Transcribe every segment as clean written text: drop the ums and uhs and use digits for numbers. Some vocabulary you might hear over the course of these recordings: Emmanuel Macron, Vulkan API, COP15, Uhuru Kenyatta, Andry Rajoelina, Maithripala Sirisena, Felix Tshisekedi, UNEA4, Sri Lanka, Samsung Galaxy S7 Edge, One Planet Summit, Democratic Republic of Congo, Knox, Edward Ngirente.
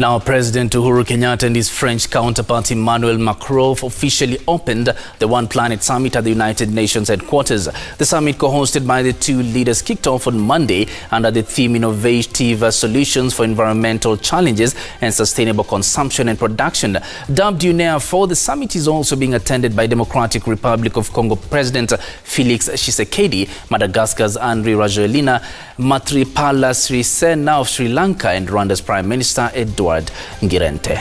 Now, President Uhuru Kenyatta and his French counterpart Emmanuel Macron officially opened the One Planet Summit at the United Nations headquarters. The summit, co-hosted by the two leaders, kicked off on Monday under the theme Innovative Solutions for Environmental Challenges and Sustainable Consumption and Production. Dubbed UNEA4, the summit is also being attended by Democratic Republic of Congo President Felix Tshisekedi, Madagascar's Andry Rajoelina, Maithripala Sirisena of Sri Lanka, and Rwanda's Prime Minister Edward Ngirente.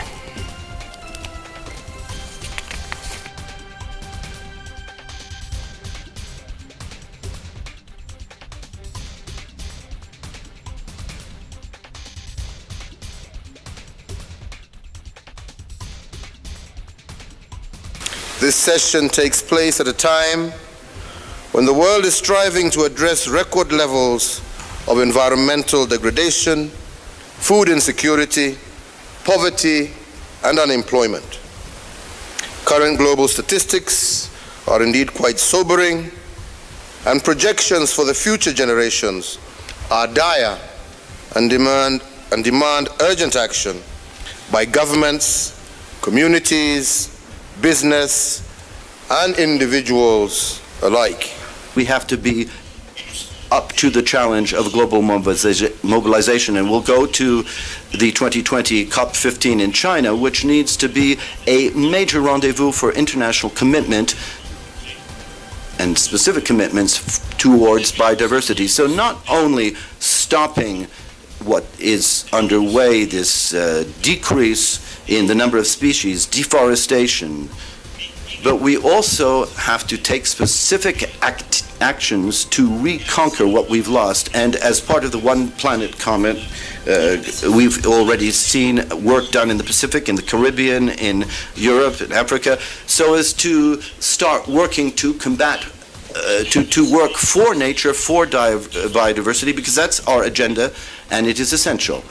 This session takes place at a time when the world is striving to address record levels of environmental degradation, food insecurity, poverty, and unemployment. Current global statistics are indeed quite sobering, and projections for the future generations are dire and demand urgent action by governments, communities, business and individuals alike. We have to be up to the challenge of global mobilization, and we'll go to the 2020 COP15 in China, which needs to be a major rendezvous for international commitment and specific commitments towards biodiversity. So not only stopping what is underway, this decrease in the number of species, deforestation, but we also have to take specific actions to reconquer what we've lost. And as part of the One Planet Summit, we've already seen work done in the Pacific, in the Caribbean, in Europe, in Africa, so as to start working to combat to work for nature, for biodiversity, because that's our agenda, and it is essential.